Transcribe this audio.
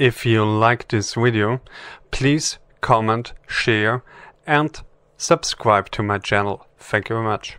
If you like this video, please comment, share and subscribe to my channel. Thank you very much.